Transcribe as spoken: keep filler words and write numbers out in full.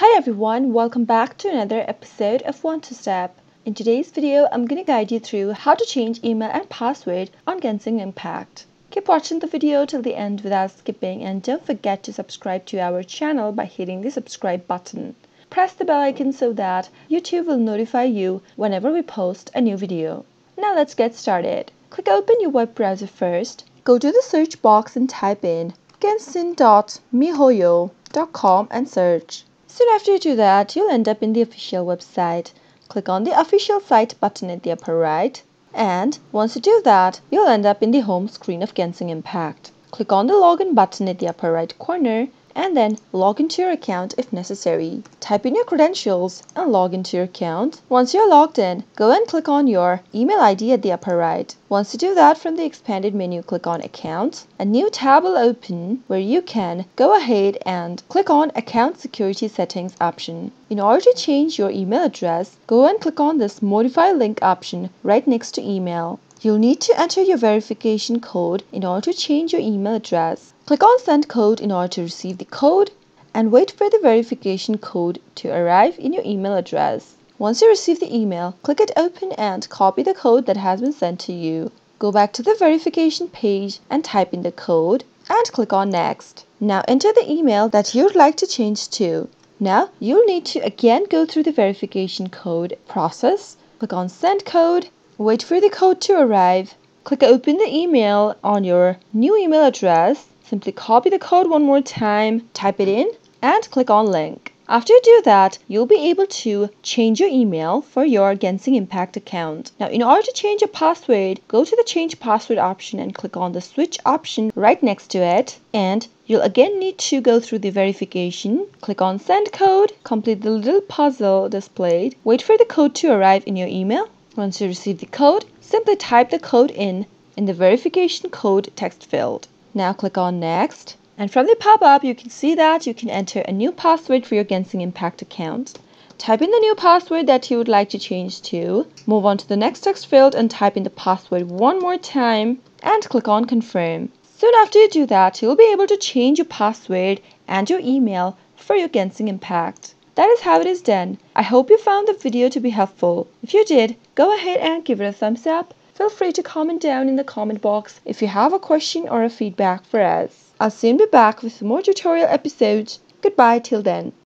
Hi everyone, welcome back to another episode of One to Step. In today's video, I'm going to guide you through how to change email and password on Genshin Impact. Keep watching the video till the end without skipping, and don't forget to subscribe to our channel by hitting the subscribe button. Press the bell icon so that YouTube will notify you whenever we post a new video. Now let's get started. Click open your web browser first. Go to the search box and type in genshin dot mihoyo dot com and search. Soon after you do that, you'll end up in the official website. Click on the official site button at the upper right, and once you do that, you'll end up in the home screen of Genshin Impact. Click on the login button at the upper right corner, and then log into your account if necessary. Type in your credentials and log into your account. Once you're logged in, go and click on your email I D at the upper right. Once you do that, from the expanded menu, click on Account. A new tab will open where you can go ahead and click on Account Security Settings option. In order to change your email address, go and click on this Modify Link option right next to email. You'll need to enter your verification code in order to change your email address. Click on Send Code in order to receive the code, and wait for the verification code to arrive in your email address. Once you receive the email, click it open and copy the code that has been sent to you. Go back to the verification page and type in the code and click on Next. Now enter the email that you'd like to change to. Now you'll need to again go through the verification code process. Click on Send Code. Wait for the code to arrive. Click open the email on your new email address. Simply copy the code one more time, type it in, and click on Link. After you do that, you'll be able to change your email for your Genshin Impact account. Now, in order to change your password, go to the Change Password option and click on the Switch option right next to it. And you'll again need to go through the verification. Click on Send Code, complete the little puzzle displayed, wait for the code to arrive in your email. Once you receive the code, simply type the code in in the verification code text field. Now click on Next, and from the pop-up you can see that you can enter a new password for your Genshin Impact account. Type in the new password that you would like to change to, move on to the next text field and type in the password one more time, and click on Confirm. Soon after you do that, you'll be able to change your password and your email for your Genshin Impact. That is how it is done. I hope you found the video to be helpful. If you did, go ahead and give it a thumbs up. Feel free to comment down in the comment box if you have a question or a feedback for us. I'll soon be back with more tutorial episodes. Goodbye till then.